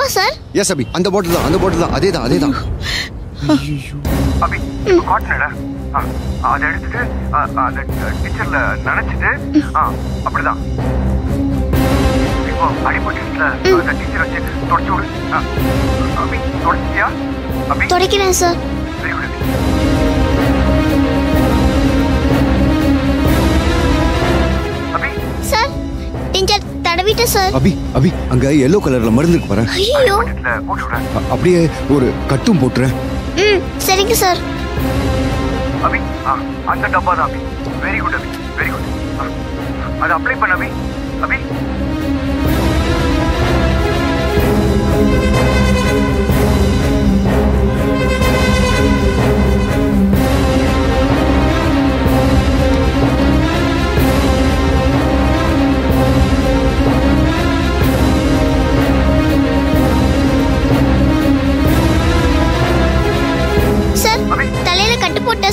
Abhi sir? Yes, Abhi. On the bottle, on the bottle. Adeda. Abhi, you caught me, Abhi, anga yellow color la marundhuk paru. Ayyo. Apdiye oru kattum potren. Seringa sir. Abhi, and the dabba da Abhi. Very good. Ad apply panna Abhi.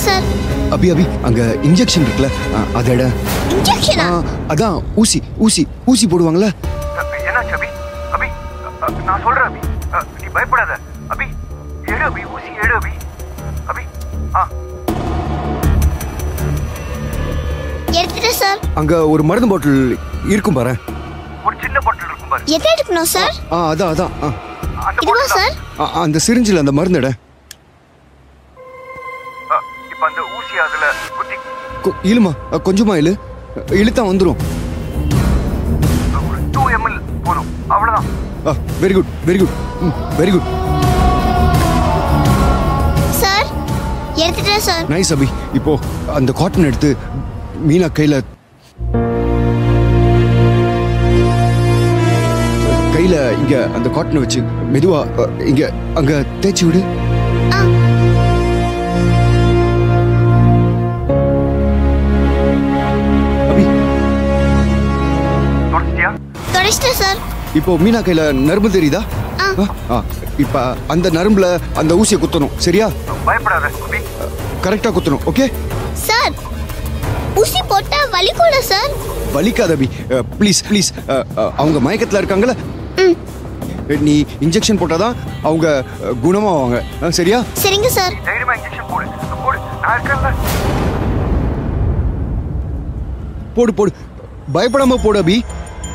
Sir. Abhi, anga injection irukla adada. Injection? Adha usi poduvangala. Enna Abhi? Abhi, na solra Abhi. Ni bayapadada. Abhi, usi edu Abhi. Abhi, edutha sir. Anga or marundu bottle irukum bara. Or chinna bottle irukum bara. Edha edukno sir? Adha. Iduva sir? Anda syringe la anda marundada. Ilma, a conjumail, Ilita Andro. 2 ml, Poro, Avana. Very good. Very good. Sir, yes, sir. Nice, Abhi. Ipo, and the cotton at the Mina Kaila, Inga, and the cotton which Medua, Inga, Anga, Techude. Sir. Ipo Mina Kela Narbu Derida? Ipa and the Narmbla and the Usia Kutuno, Seria? My brother, Correcta Kutuno, okay? Sir, Usi Pota Valikola, sir. Valika, please, Anga Maikatlar Kangala? Any injection potada, Anga Gunama, Seria? Seringa, sir. Pod, Bipadama Podabi.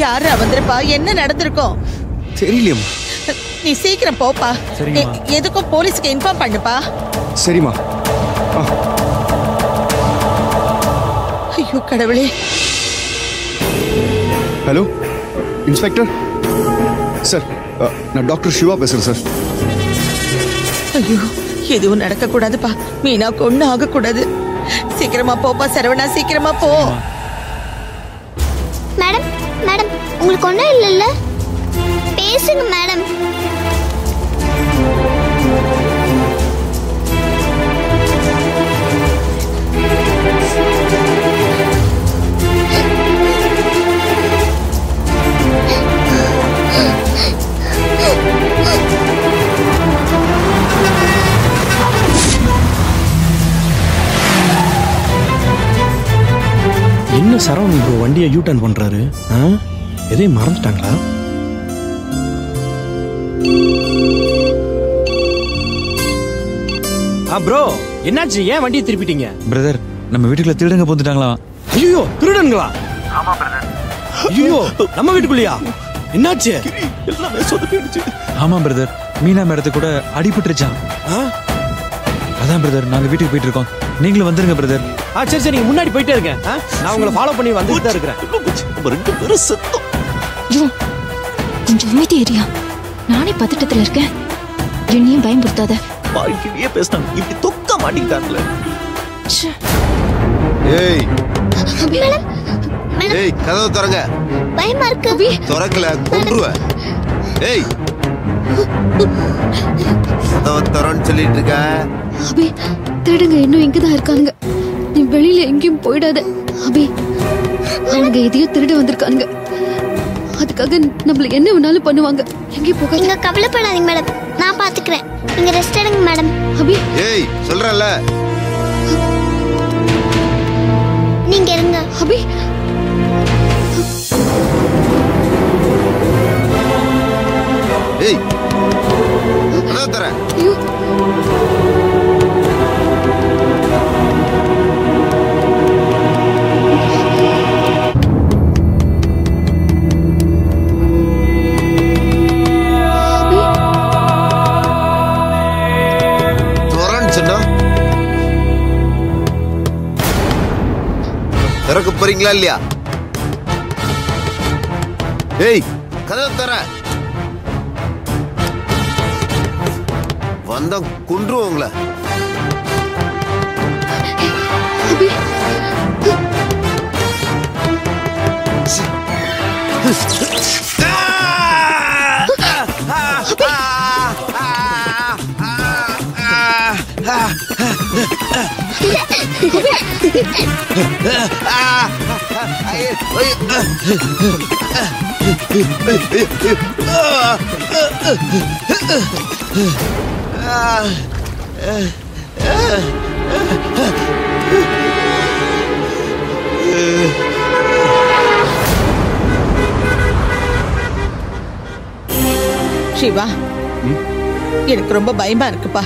Yaar avandrpa enna nadandirukku theriyum nee seekram poppa edukku police ku inform pannupa seri ma ayyo kadavale hello inspector sir na doctor Shiva pesuren sir ayyo edhu nadakka koodadhu pa Meena konnu aaga koodadhu seekram poppa Saravana seekram po madam madam, உங்களுக்கு ஒண்ணே இல்லல்ல? பேசுங்க madam. என்ன Saravanan bro வண்டியை U turn பண்றாரு? எதை மறந்துட்டாங்களா? bro, என்னாச்சு? ஏன் வண்டியை திருப்பிட்டீங்க? பிரதர், நம்ம வீட்டுக்குள்ள திருடங்க போந்துட்டாங்களா? ஐயோ, திருடங்களா? ஆமா பிரதர். ஐயோ, நம்ம வீட்டுக்குள்ளயா? என்னாச்சு? எல்லாமே சொதப்பிடுச்சு. ஆமா பிரதர், மீனா மேடத்துக்கு கூட அடிபட்டுருச்சாம். அதான் பிரதர், நாங்க வீட்டுக்கு போயிட்டு இருக்கோம். நீங்களும் வந்துருங்க பிரதர். சரி, நீங்க முன்னாடி போயிட்டே இருங்க. நான் உங்களை ஃபாலோ பண்ணி வந்துட்டு தான் இருக்கிறேன். ரெண்டு பேரும் சத்தம். ஐயோ, கொஞ்சம் அமைதி ஏரியா. நானே பதட்டத்தில் இருக்கேன். என்னையும் பயன்படுத்தாத. வாழ்க்கையிலேயே பேசினாங்க. இப்படி தொக்க மாட்டேங்கிறாங்களே. ஏய். மேடம். ஏய், கதவை திறங்க. பயமா இருக்கு. திறக்கல, கொன்றுவேன். ஏய். Abhi, hey! Another! You! Torrent, no? Terracoparinglalia! Hey! Another! Vandang kundruongla. Abi. Abi. Shiva, எனக்கு ரொம்ப பயமா இருக்குப்பா.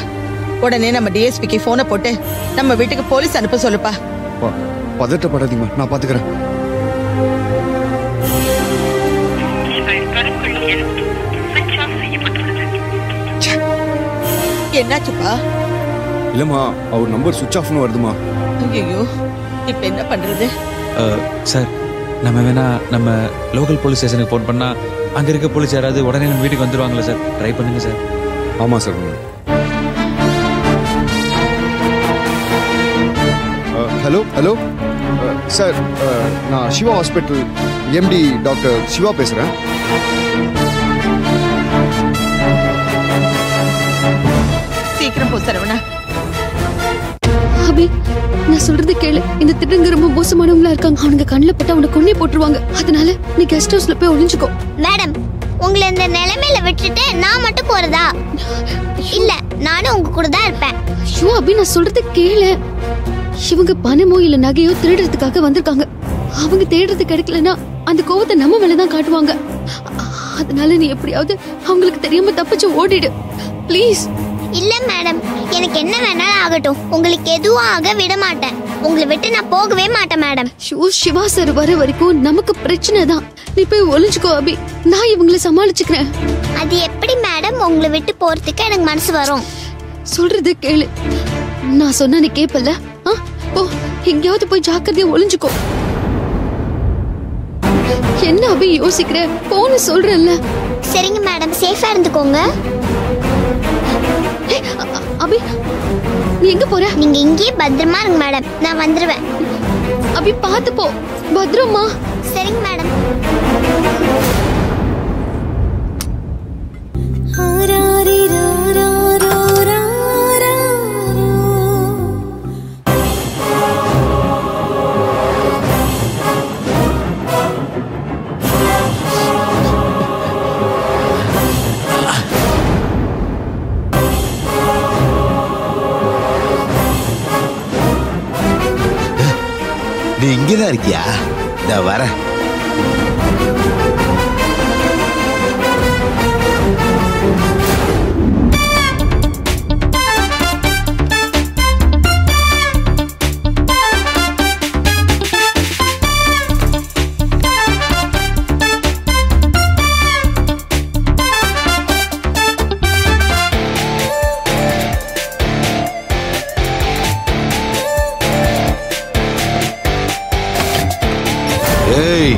உடனே நம்ம டிஎஸ்பிக்கு போனை போட்டு நம்ம வீட்டுக்கு போலீஸ் அனுப்ப சொல்லுப்பா. பதட்டப்படாதீங்க, நான் பாத்துக்கறேன். என்னாச்சுப்பா? இல்லம்மா, அவர் நம்பர் சுவிட்ச் ஆஃப்னு வருதுமா. ஐயோ, இப்போ என்ன பண்றது? சார், நம்ம வேணா நம்ம லோக்கல் போலீஸ் ஸ்டேஷனுக்கு ஃபோன் பண்ணா அங்க இருக்க போலீஸ் யாராவது உடனே நம்ம வீட்டுக்கு வந்துருவாங்களா சார்? ட்ரை பண்ணுங்க சார். ஆமா சார். ஹலோ ஹலோ சார், நான் Siva hospital MD doctor Siva பேசுறேன். சரவணா அபி, நான் சொல்றது கேளு. இந்த திட்டங்க ரொம்ப மோசமானவங்களா இருக்காங்க. அவங்க கண்ணல பட்டு அவனை கொன்னே போட்டுருவாங்க. அதனால நீ கெஸ்ட் ஹவுஸ்ல போய் ஒளிஞ்சுக்கோ. மேடம், உங்களை இந்த நிலைமையில விட்டுட்டு நான் மட்டும் போறதா? இல்ல, நானும் உங்க கூட தான் இருப்பேன். ஐயோ அபி, நான் சொல்றது கேளு. இவங்க பணமோ இல்ல நகையோ திருடுறதுக்காக வந்திருக்காங்க. அவங்க தேடுறது கிடைக்கலன்னா அந்த கோவத்தை நம்ம மேலதான் காட்டுவாங்க. அதனால நீ எப்படியாவது அவங்களுக்கு தெரியாம தப்பிச்சு ஓடிடு பிளீஸ். இல்ல மேடம், எனக்கு என்ன வேணாலும் ஆகட்டும். உங்களுக்கு எதுவும் ஆக விட மாட்டேன். உங்களை விட்டு நான் போகவே மாட்டேன் மேடம். சிவா சார் வர வரைக்கும் நமக்கு பிரச்சனை தான். நீ போய் ஒளிஞ்சுக்கோ அபி, நான் இவங்களை சமாளிச்சுக்கிறேன். அது எப்படி மேடம் உங்களை விட்டு போறதுக்கு எனக்கு மனசு வரும்? சொல்றது கேளு. நான் சொன்ன நீ கேப்பல? போ, எங்கேயாவது போய் ஜாக்கிரதையா ஒளிஞ்சுக்கோ. என்ன அபி யோசிக்கிற? போன்னு சொல்றேன்ல. சரிங்க மேடம், சேஃபா இருந்துக்கோங்க. அபி, நீ எங்க போற? நீங்க இங்கே பத்திரமா இருங்க மேடம், நான் வந்துருவேன். அபி பாத்து போ, பத்திரமா. சரிங்க மேடம். இங்கதான் இருக்கியா? இந்த வர ஏய்,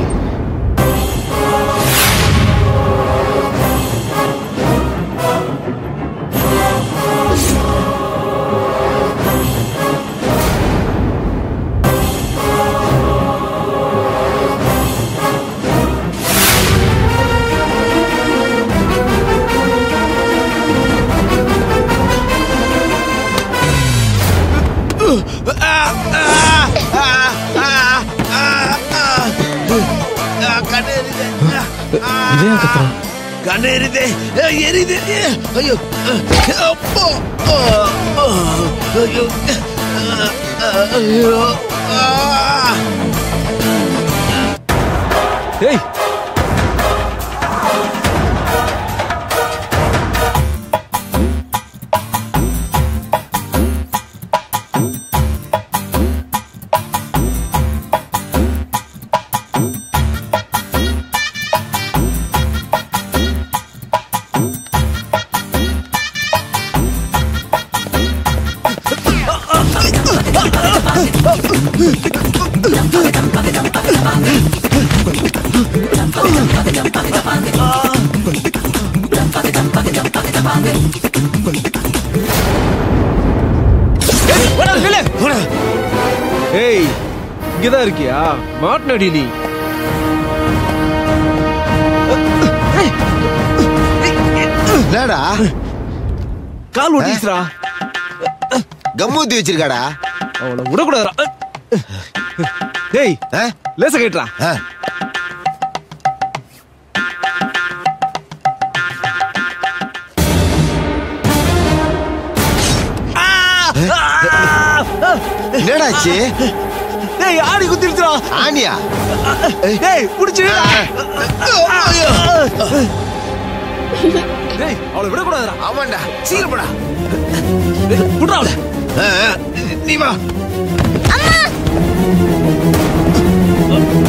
ಕಣ್ಣೇರಿದೆ ಏರಿದೆ ಅಯ್ಯೋ ಅಪ್ಪ ಅಯ್ಯೋ ಅಯ್ಯೋ ಏಯ್ இருக்கியா மாட்னடி நீ என்னடா கால் ஒடிச்சறா கம்முதி வச்சிருக்காடா அவள உட கூடாதடா டேய் லேச கேட்றா என்னடாச்சு ஏய் ஆடி குத்திடுறா ஆனியா ஏய் புடிச்சிடா ஐயோ டேய் அவளை விட கூடாதடா ஆமாடா சீக்கிரம் போடா டேய் புடிடா அவளை நீ வா அம்மா